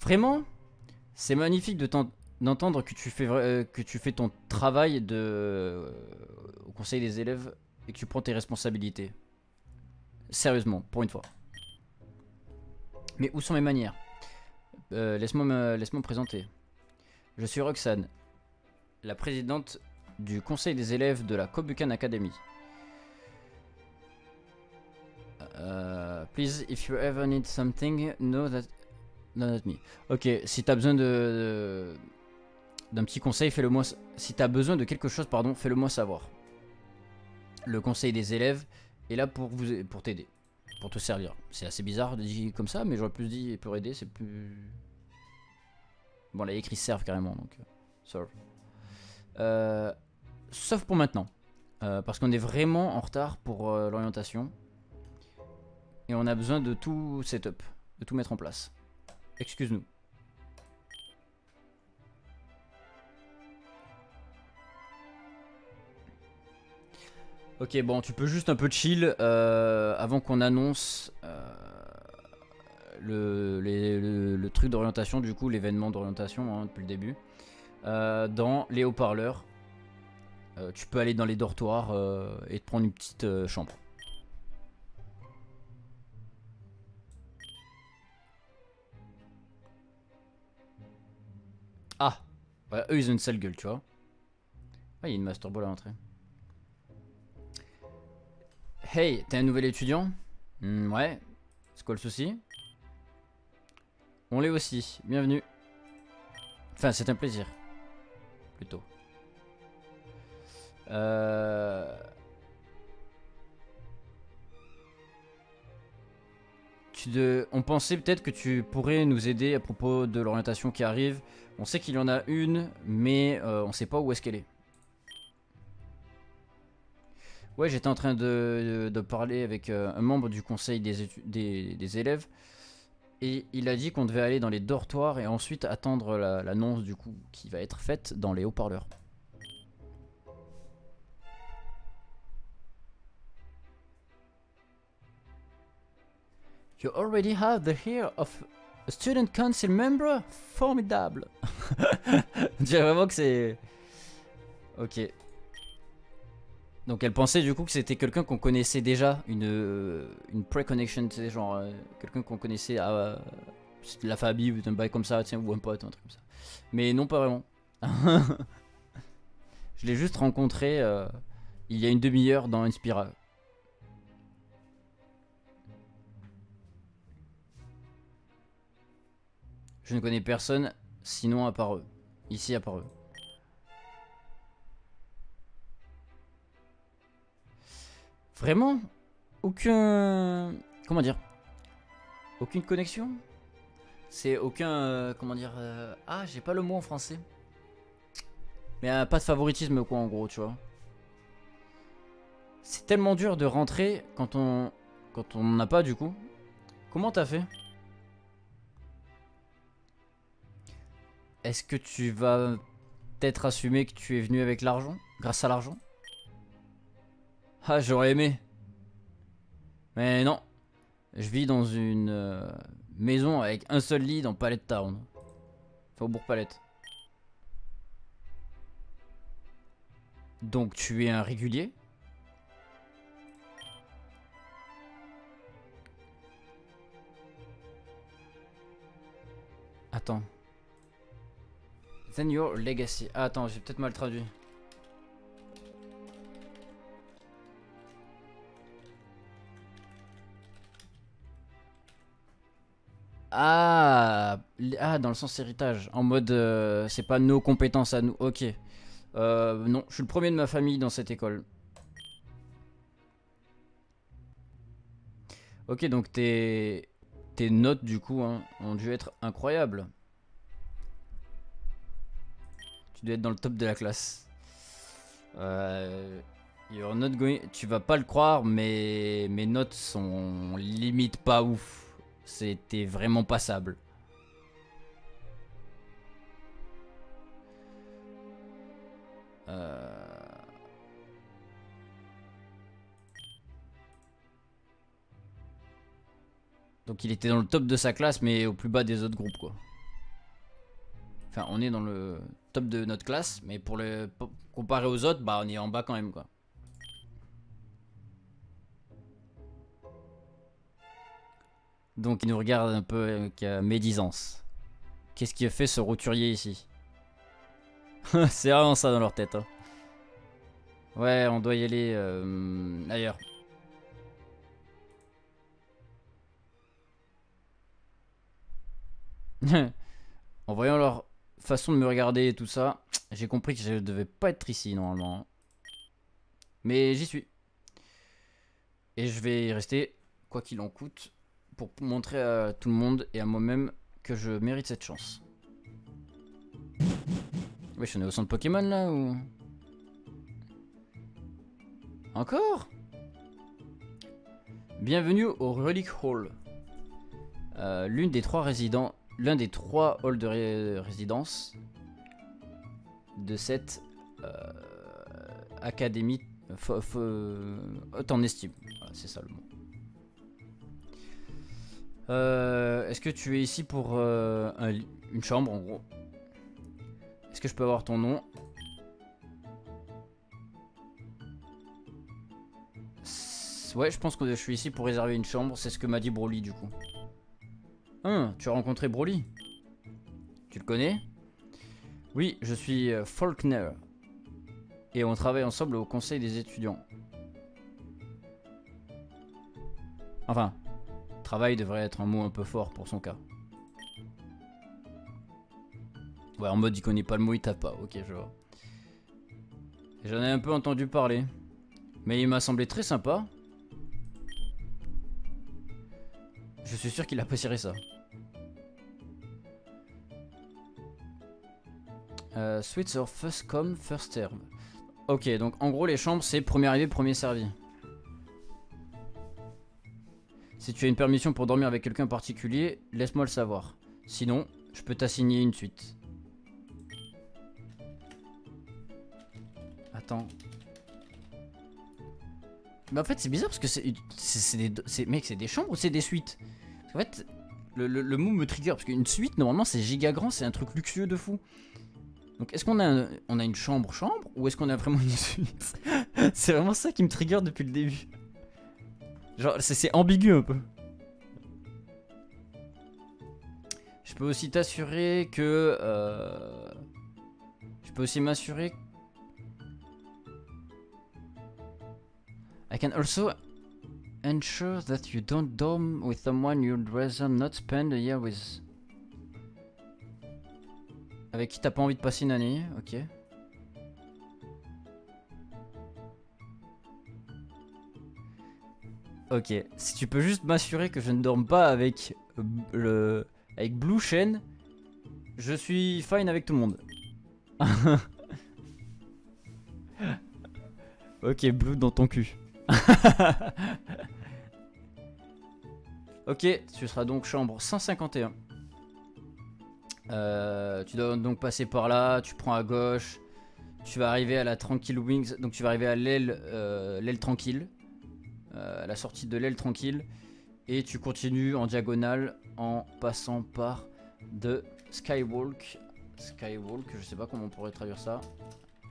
Vraiment? C'est magnifique d'entendre que tu fais ton travail au conseil des élèves et que tu prends tes responsabilités. Sérieusement, pour une fois. Mais où sont mes manières? Laisse-moi me présenter. Je suis Roxane, la présidente du conseil des élèves de la Kabukan Academy. Please, if you ever need something, know that... No, not me. Ok, si t'as besoin de... d'un petit conseil, fais-le moi... Si t'as besoin de quelque chose, pardon, fais-le moi savoir. Le conseil des élèves est là pour t'aider, pour te servir. C'est assez bizarre de dire comme ça, mais j'aurais plus dit pour aider, c'est plus... Bon, là, il y a écrit serve carrément, donc... Serve. Sauf pour maintenant. Parce qu'on est vraiment en retard pour l'orientation. Et on a besoin de tout setup, de tout mettre en place. Excuse-nous. Ok, bon, tu peux juste un peu chill avant qu'on annonce le truc d'orientation, du coup, l'événement d'orientation hein, depuis le début. Dans les haut-parleurs, tu peux aller dans les dortoirs et te prendre une petite chambre. Ah ouais, eux ils ont une sale gueule, tu vois. Ah, il y a une Master Ball à l'entrée. Hey, t'es un nouvel étudiant? Ouais. C'est quoi le souci? On l'est aussi. Bienvenue. Enfin, c'est un plaisir. Plutôt. On pensait peut-être que tu pourrais nous aider à propos de l'orientation qui arrive. On sait qu'il y en a une, mais on sait pas où est-ce qu'elle est. Ouais, j'étais en train de parler avec un membre du conseil des élèves. Et il a dit qu'on devait aller dans les dortoirs et ensuite attendre l'annonce du coup qui va être faite dans les haut-parleurs. You already have the ear of a student council member? Formidable! Je dirais vraiment que c'est... Ok. Donc elle pensait du coup que c'était quelqu'un qu'on connaissait déjà, une pre-connection, tu sais, genre quelqu'un qu'on connaissait à la famille ou d'un bail comme ça, tiens, ou un pote, un truc comme ça. Mais non, pas vraiment. Je l'ai juste rencontré il y a une demi-heure dans Inspira. Je ne connais personne sinon à part eux. Ici à part eux. Vraiment? Aucun... Comment dire? Aucune connexion? C'est aucun... comment dire... Ah, j'ai pas le mot en français. Mais pas de favoritisme quoi en gros, tu vois. C'est tellement dur de rentrer quand on... Quand on n'a pas du coup. Comment t'as fait? Est-ce que tu vas peut-être assumer que tu es venu avec l'argent? Grâce à l'argent? Ah, j'aurais aimé. Mais non. Je vis dans une maison avec un seul lit dans Palette Town. Enfin, au bourg Palette. Donc, tu es un régulier? Attends. Then your legacy. Ah, attends, j'ai peut-être mal traduit. Ah, dans le sens héritage. En mode, c'est pas nos compétences à nous. Ok. Non, je suis le premier de ma famille dans cette école. Ok, donc tes notes, du coup, hein, ont dû être incroyables. Tu dois être dans le top de la classe. You're not going... Tu vas pas le croire, mais mes notes sont limite pas ouf. C'était vraiment passable. Donc il était dans le top de sa classe, mais au plus bas des autres groupes, quoi. Enfin, on est dans le top de notre classe, mais pour le comparer aux autres, bah on est en bas quand même, quoi. Donc il nous regarde un peu avec médisance. Qu'est-ce qui a fait ce roturier ici? C'est vraiment ça dans leur tête, hein. Ouais, on doit y aller ailleurs. En voyant leur façon de me regarder et tout ça, j'ai compris que je devais pas être ici normalement. Mais j'y suis. Et je vais y rester, quoi qu'il en coûte, pour montrer à tout le monde et à moi-même que je mérite cette chance. Oui, je suis au centre Pokémon là ou... Encore? Bienvenue au Relic Hall. L'un des trois halls de résidence de cette académie haute en estime. Voilà, c'est ça le mot. Est-ce que tu es ici pour une chambre en gros? Est-ce que je peux avoir ton nom? Ouais, je pense que je suis ici pour réserver une chambre. C'est ce que m'a dit Broly du coup. Hein, tu as rencontré Broly? Tu le connais? Oui, je suis Faulkner. Et on travaille ensemble au conseil des étudiants. Enfin, travail devrait être un mot un peu fort pour son cas. Ouais, en mode il connaît pas le mot, il tape pas. Ok, je vois. J'en ai un peu entendu parler. Mais il m'a semblé très sympa. Je suis sûr qu'il apprécierait ça. Suites or first come, first serve. Ok, donc en gros les chambres c'est premier arrivé, premier servi. Si tu as une permission pour dormir avec quelqu'un en particulier, laisse-moi le savoir. Sinon, je peux t'assigner une suite. Attends. Mais en fait c'est bizarre parce que mec, c'est des chambres ou c'est des suites? En fait le mot me trigger parce qu'une suite normalement c'est giga grand, c'est un truc luxueux de fou. Donc est-ce qu'on a, une chambre ou est-ce qu'on a vraiment une suite? C'est vraiment ça qui me trigger depuis le début. Genre c'est ambigu un peu. Je peux aussi t'assurer que... Je peux aussi m'assurer que... I can also ensure that you don't dorm with someone you'd rather not spend a year with. Avec qui t'as pas envie de passer une année, ok. Ok, si tu peux juste m'assurer que je ne dorme pas avec avec Blue, Chen, je suis fine avec tout le monde. Ok, Blue dans ton cul. Ok, tu seras donc chambre 151. Tu dois donc passer par là, tu prends à gauche, tu vas arriver à la Tranquil Wings, donc tu vas arriver à l'aile tranquille, à la sortie de l'aile tranquille, et tu continues en diagonale en passant par de Skywalk, je sais pas comment on pourrait traduire ça,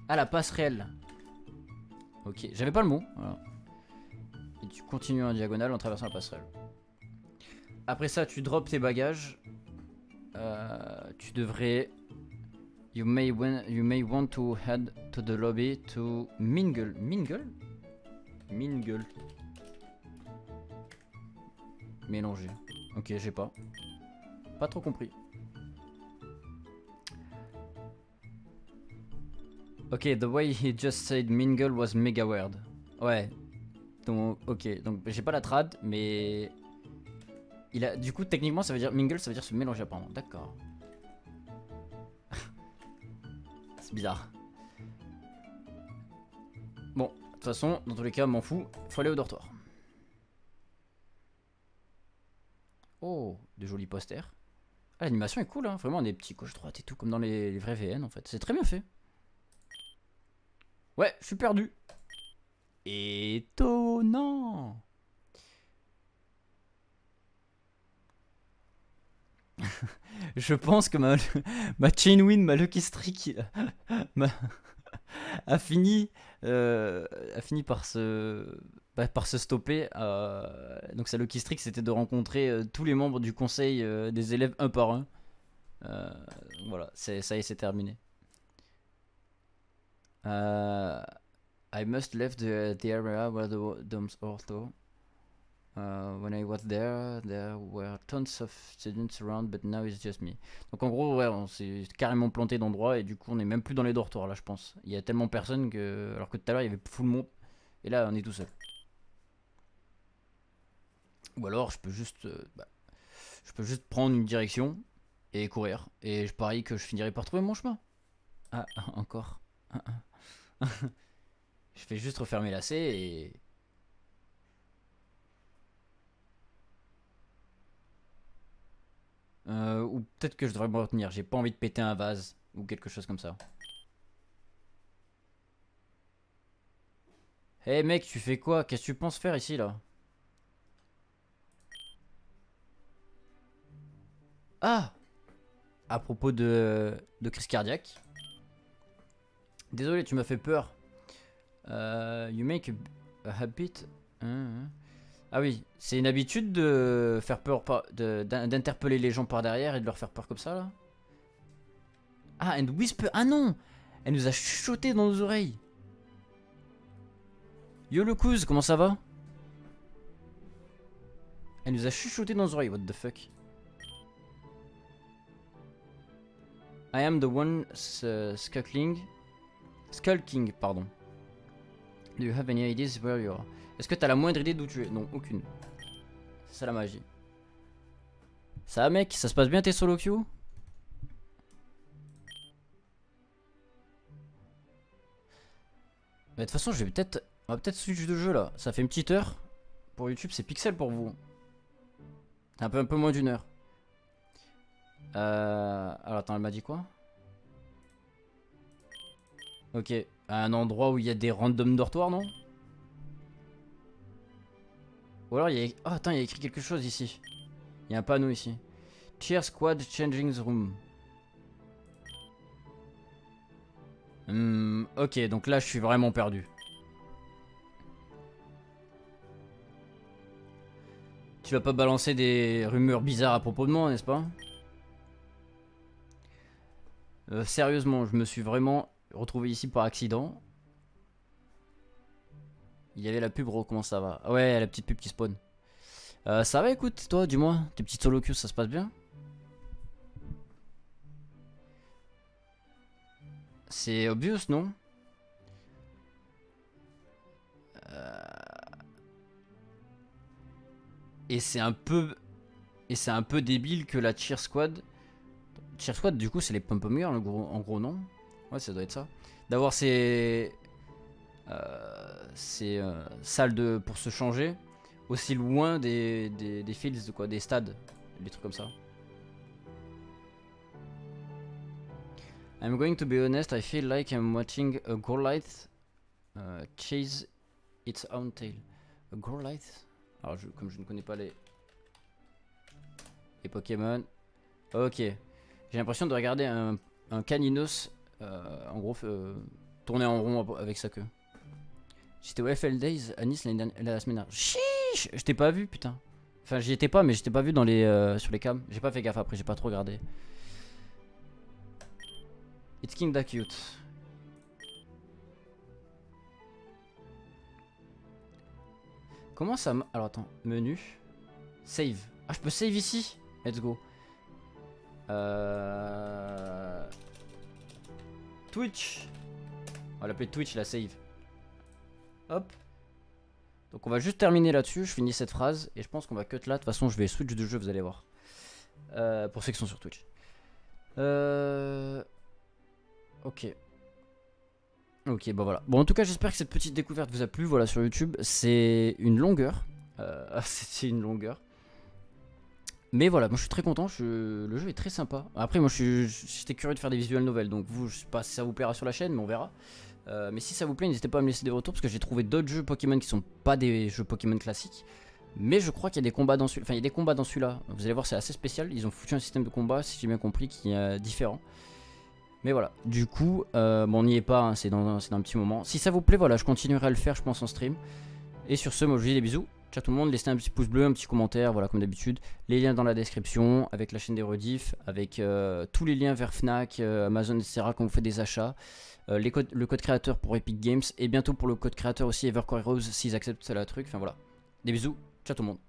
à la passerelle. Ok, j'avais pas le mot, voilà. Et tu continues en diagonale en traversant la passerelle. Après ça, tu drops tes bagages. Tu devrais... You may want to head to the lobby to mingle. Mingle? Mingle. Mélanger. Ok, j'ai pas. Pas trop compris. Ok, the way he just said mingle was mega weird. Ouais. Donc, ok, donc j'ai pas la trad, mais il a, du coup techniquement ça veut dire mingle, ça veut dire se mélanger apparemment, d'accord. C'est bizarre. Bon, de toute façon, dans tous les cas, m'en fous, faut aller au dortoir. Oh, de jolis posters. Ah, l'animation est cool, hein, vraiment des petits gauche-droite et tout, comme dans les vrais VN en fait, c'est très bien fait. Ouais, je suis perdu. Étonnant. Je pense que ma chain win, ma lucky streak a fini par se stopper. Donc sa lucky streak, c'était de rencontrer tous les membres du conseil des élèves un par un. Voilà, ça y est, c'est terminé. I must left the area where the domes ortho. When I was there, there were tons of students around, but now it's just me. Donc en gros, ouais, on s'est carrément planté d'endroit et du coup, on n'est même plus dans les dortoirs là, je pense. Il y a tellement personne que, alors que tout à l'heure, il y avait full monde et là, on est tout seul. Ou alors, je peux juste prendre une direction et courir et je parie que je finirai par trouver mon chemin. Ah, encore. Je vais juste refermer lacets et... ou peut-être que je devrais me retenir, j'ai pas envie de péter un vase ou quelque chose comme ça. Hey mec, tu fais quoi? Qu'est-ce que tu penses faire ici là? Ah! À propos de crise cardiaque. Désolé, tu m'as fait peur. You make a habit. Ah oui, c'est une habitude de faire peur, d'interpeller les gens par derrière et de leur faire peur comme ça là. Ah, and whisper. Ah non, elle nous a chuchoté dans nos oreilles. Yo Lucas, comment ça va? Elle nous a chuchoté dans nos oreilles. What the fuck? I am the one skulking, pardon. Do you have any ideas where you are? Est-ce que t'as la moindre idée d'où tu es? Non, aucune. C'est ça la magie. Ça va mec, ça se passe bien tes solo queues? Mais de toute façon, on va peut-être switch de jeu là. Ça fait une petite heure. Pour YouTube, c'est pixel pour vous. Un peu moins d'une heure. Alors attends, elle m'a dit quoi? Ok, un endroit où il y a des random dortoirs, non? Ou alors il y a... Oh attends, il y a écrit quelque chose ici. Il y a un panneau ici. Cheer Squad Changing Room. Ok, donc là je suis vraiment perdu. Tu vas pas balancer des rumeurs bizarres à propos de moi, n'est-ce pas? Sérieusement, je me suis vraiment retrouvé ici par accident. Il y avait la pub, Ro, comment ça va? Ouais, la petite pub qui spawn. Ça va, écoute, toi, dis-moi, tes petites solo queues, ça se passe bien? C'est obvious, non? Et c'est un peu débile que la cheer squad... Cheer squad, du coup, c'est les pom-pom girls, en gros, non? Ouais, ça doit être ça. D'avoir ces... salles pour se changer aussi loin des fields, quoi, des stades, des trucs comme ça. I'm going to be honest, I feel like I'm watching a Growlithe chase its own tail. A Growlithe? Alors comme je ne connais pas les Pokémon. Ok, j'ai l'impression de regarder un Caninos en gros tourner en rond avec sa queue. J'étais au FL Days à Nice la semaine dernière. Chiche, je t'ai pas vu, putain. Enfin, j'y étais pas, mais je t'ai pas vu dans les, sur les cams. J'ai pas fait gaffe après, j'ai pas trop regardé. It's kinda cute. Comment ça... Alors attends, menu. Save. Ah, je peux save ici? Let's go. Twitch. On va l'appeler Twitch, la save. Hop. Donc on va juste terminer là-dessus. Je finis cette phrase et je pense qu'on va cut là. De toute façon, je vais switch de jeu, vous allez voir. Pour ceux qui sont sur Twitch. Ok. Ok, bon voilà. Bon, en tout cas, j'espère que cette petite découverte vous a plu. Voilà, sur YouTube, c'est une longueur. C'est une longueur. Mais voilà, moi je suis très content. Le jeu est très sympa. Après, moi j'étais curieux de faire des visual novels. Donc vous, je sais pas si ça vous plaira sur la chaîne, mais on verra. Mais si ça vous plaît, n'hésitez pas à me laisser des retours parce que j'ai trouvé d'autres jeux Pokémon qui sont pas des jeux Pokémon classiques. Mais je crois qu'il y a des combats dans celui-là. Enfin, il y a des combats dans celui-là. Vous allez voir, c'est assez spécial. Ils ont foutu un système de combat, si j'ai bien compris, qui est différent. Mais voilà. Du coup, bon, on n'y est pas. Hein. C'est dans un petit moment. Si ça vous plaît, voilà, je continuerai à le faire, je pense, en stream. Et sur ce, moi, je vous dis des bisous. Ciao tout le monde. Laissez un petit pouce bleu, un petit commentaire, voilà, comme d'habitude. Les liens dans la description, avec la chaîne des rediffs, avec tous les liens vers Fnac, Amazon, etc. quand vous faites des achats. Le code créateur pour Epic Games. Et bientôt pour le code créateur aussi, Evercore Heroes, s'ils acceptent ça, la truc. Enfin, voilà. Des bisous. Ciao tout le monde.